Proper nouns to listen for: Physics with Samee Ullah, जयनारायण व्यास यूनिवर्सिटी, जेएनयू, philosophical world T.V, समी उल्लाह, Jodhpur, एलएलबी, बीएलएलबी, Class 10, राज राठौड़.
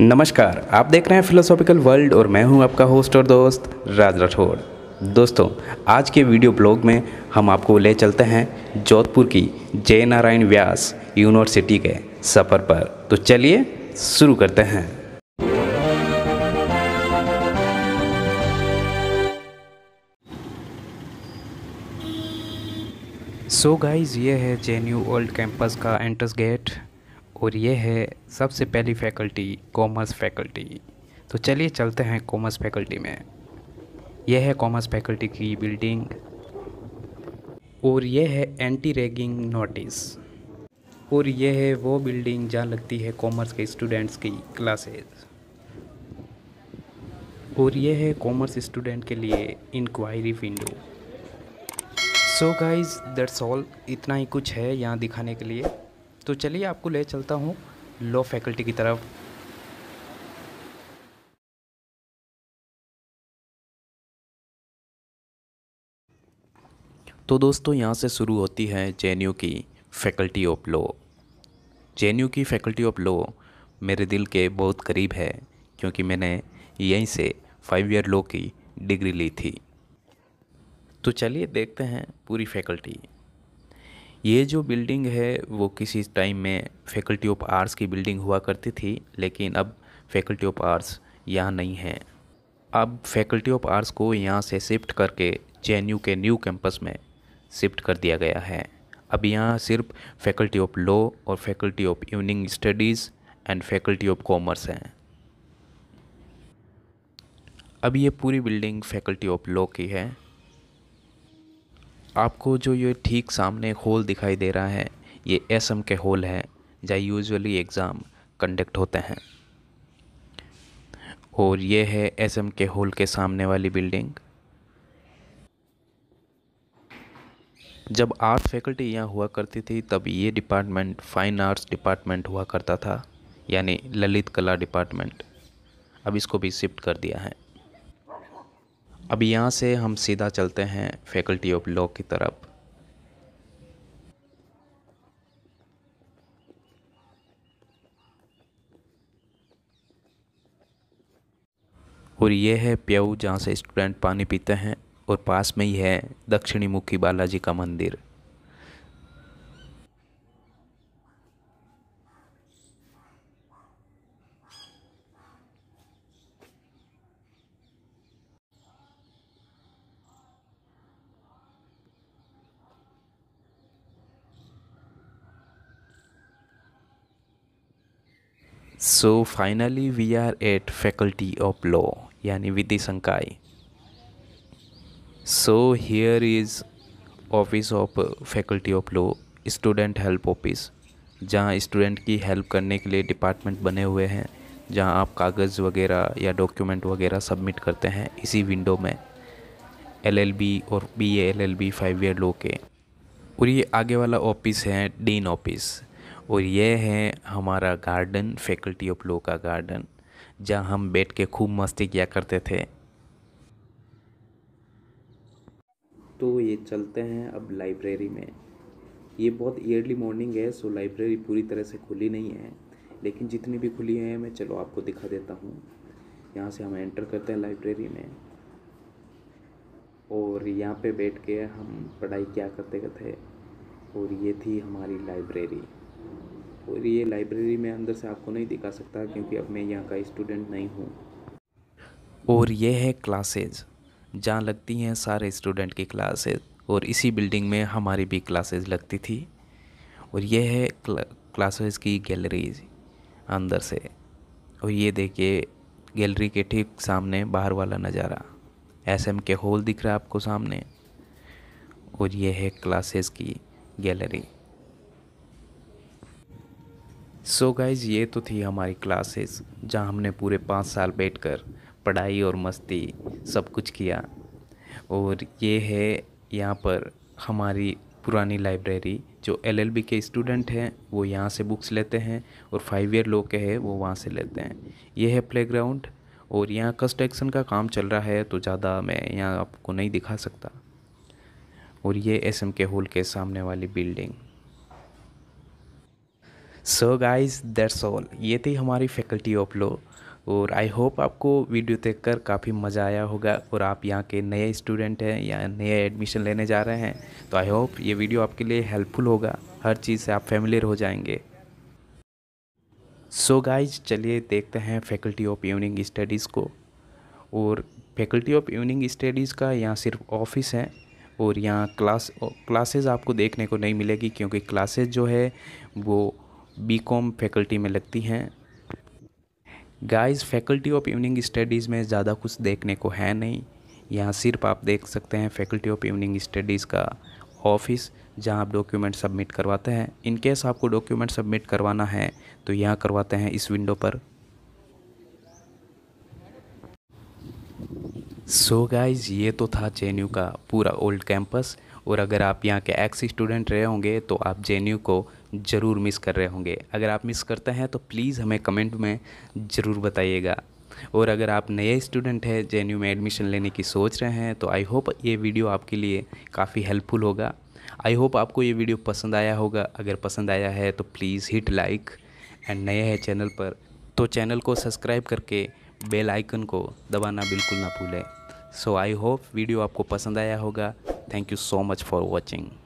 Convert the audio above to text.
नमस्कार, आप देख रहे हैं फिलोसॉफिकल वर्ल्ड और मैं हूं आपका होस्ट और दोस्त राज राठौड़। दोस्तों, आज के वीडियो ब्लॉग में हम आपको ले चलते हैं जोधपुर की जयनारायण व्यास यूनिवर्सिटी के सफ़र पर। तो चलिए शुरू करते हैं। सो गाइस, ये है जेएनयू ओल्ड कैंपस का एंट्रेंस गेट और ये है सबसे पहली फैकल्टी, कॉमर्स फैकल्टी। तो चलिए चलते हैं कॉमर्स फैकल्टी में। यह है कॉमर्स फैकल्टी की बिल्डिंग और यह है एंटी रैगिंग नोटिस और यह है वो बिल्डिंग जहाँ लगती है कॉमर्स के स्टूडेंट्स की क्लासेस और यह है कॉमर्स स्टूडेंट के लिए inquiry window. So guys, that's all, इतना ही कुछ है यहाँ दिखाने के लिए। तो चलिए आपको ले चलता हूँ लॉ फैकल्टी की तरफ। तो दोस्तों, यहाँ से शुरू होती है जेएनयू की फैकल्टी ऑफ लॉ। जेएनयू की फैकल्टी ऑफ लॉ मेरे दिल के बहुत करीब है क्योंकि मैंने यहीं से 5 ईयर लॉ की डिग्री ली थी। तो चलिए देखते हैं पूरी फैकल्टी। ये जो बिल्डिंग है वो किसी टाइम में फैकल्टी ऑफ आर्ट्स की बिल्डिंग हुआ करती थी, लेकिन अब फैकल्टी ऑफ आर्ट्स यहाँ नहीं है। अब फैकल्टी ऑफ आर्ट्स को यहाँ से शिफ्ट करके जेएनयू के न्यू कैंपस में शिफ्ट कर दिया गया है। अब यहाँ सिर्फ फैकल्टी ऑफ लॉ और faculty of evening studies and faculty of commerce हैं। अब ये पूरी बिल्डिंग फैकल्टी ऑफ लॉ की है। आपको जो ये ठीक सामने हॉल दिखाई दे रहा है, ये एसएम के हॉल है जहाँ यूजुअली एग्ज़ाम कंडक्ट होते हैं। और ये है एसएम के हॉल के सामने वाली बिल्डिंग। जब आर्ट्स फैकल्टी यहाँ हुआ करती थी तब ये डिपार्टमेंट फाइन आर्ट्स डिपार्टमेंट हुआ करता था, यानी ललित कला डिपार्टमेंट। अब इसको भी शिफ्ट कर दिया है। अब यहाँ से हम सीधा चलते हैं फैकल्टी ऑफ लॉ की तरफ। और ये है प्याऊ जहाँ से स्टूडेंट पानी पीते हैं और पास में ही है दक्षिणी मुखी बालाजी का मंदिर। So finally we are at faculty of law, यानी विधि संकाय। So here is office of faculty of law, student help office, जहाँ स्टूडेंट की हेल्प करने के लिए डिपार्टमेंट बने हुए हैं, जहाँ आप कागज़ वगैरह या डॉक्यूमेंट वगैरह सबमिट करते हैं। इसी विंडो में एलएलबी और बीएलएलबी 5 ईयर लॉ के। और ये आगे वाला ऑफिस है डीन ऑफिस। और ये है हमारा गार्डन, फैकल्टी ऑफ लॉ का गार्डन, जहाँ हम बैठ के खूब मस्ती किया करते थे। तो ये चलते हैं अब लाइब्रेरी में। ये बहुत ईयरली मॉर्निंग है, सो लाइब्रेरी पूरी तरह से खुली नहीं है, लेकिन जितनी भी खुली है मैं चलो आपको दिखा देता हूँ। यहाँ से हम एंटर करते हैं लाइब्रेरी में और यहाँ पे बैठ के हम पढ़ाई क्या करते थे। और ये थी हमारी लाइब्रेरी। और ये लाइब्रेरी में अंदर से आपको नहीं दिखा सकता क्योंकि अब मैं यहाँ का स्टूडेंट नहीं हूँ। और ये है क्लासेज, जहाँ लगती हैं सारे स्टूडेंट की क्लासेज, और इसी बिल्डिंग में हमारी भी क्लासेज लगती थी। और ये है क्लासेज की गैलरीज अंदर से। और ये देखिए गैलरी के ठीक सामने बाहर वाला नज़ारा, एसएम के हॉल दिख रहा है आपको सामने, और ये है क्लासेज की गैलरी। सो गाइज़, ये तो थी हमारी क्लासेस जहाँ हमने पूरे 5 साल बैठकर पढ़ाई और मस्ती सब कुछ किया। और ये है यहाँ पर हमारी पुरानी लाइब्रेरी। जो एलएलबी के स्टूडेंट हैं वो यहाँ से बुक्स लेते हैं और 5 ईयर लोग के हैं वो वहाँ से लेते हैं। ये है प्लेग्राउंड और यहाँ कंस्ट्रक्शन का काम चल रहा है तो ज़्यादा मैं यहाँ आपको नहीं दिखा सकता। और ये एसएम के हॉल के सामने वाली building. So guys that's all, ये थी हमारी फैकल्टी ऑफ लॉ और आई होप आपको वीडियो देखकर काफ़ी मज़ा आया होगा और आप यहाँ के नए स्टूडेंट हैं या नए एडमिशन लेने जा रहे हैं तो आई होप ये वीडियो आपके लिए हेल्पफुल होगा, हर चीज़ से आप फैमिलियर हो जाएंगे। सो गाइज चलिए देखते हैं फैकल्टी ऑफ इवनिंग स्टडीज़ को। और फैकल्टी ऑफ इवनिंग स्टडीज़ का यहाँ सिर्फ ऑफिस है और यहाँ क्लासेज आपको देखने को नहीं मिलेगी क्योंकि क्लासेज जो है वो बीकॉम फैकल्टी में लगती हैं। Guys faculty of evening studies में ज़्यादा कुछ देखने को है नहीं, यहाँ सिर्फ आप देख सकते हैं फैकल्टी ऑफ इवनिंग स्टडीज़ का ऑफिस जहाँ आप डॉक्यूमेंट सबमिट करवाते हैं। इन केस आपको डॉक्यूमेंट सबमिट करवाना है तो यहाँ करवाते हैं इस विंडो पर। सो गाइज़ ये तो था जेएनयू का पूरा ओल्ड कैंपस और अगर आप यहाँ के एक्स स्टूडेंट रहे होंगे तो आप जेएनयू को ज़रूर मिस कर रहे होंगे। अगर आप मिस करते हैं तो प्लीज़ हमें कमेंट में ज़रूर बताइएगा। और अगर आप नए स्टूडेंट हैं जेएनयू में एडमिशन लेने की सोच रहे हैं तो आई होप ये वीडियो आपके लिए काफ़ी हेल्पफुल होगा। आई होप आपको ये वीडियो पसंद आया होगा, अगर पसंद आया है तो प्लीज़ हिट लाइक एंड नए हैं चैनल पर तो चैनल को सब्सक्राइब करके बेल आइकन को दबाना बिल्कुल ना भूलें। सो आई होप वीडियो आपको पसंद आया होगा। Thank you so much for watching.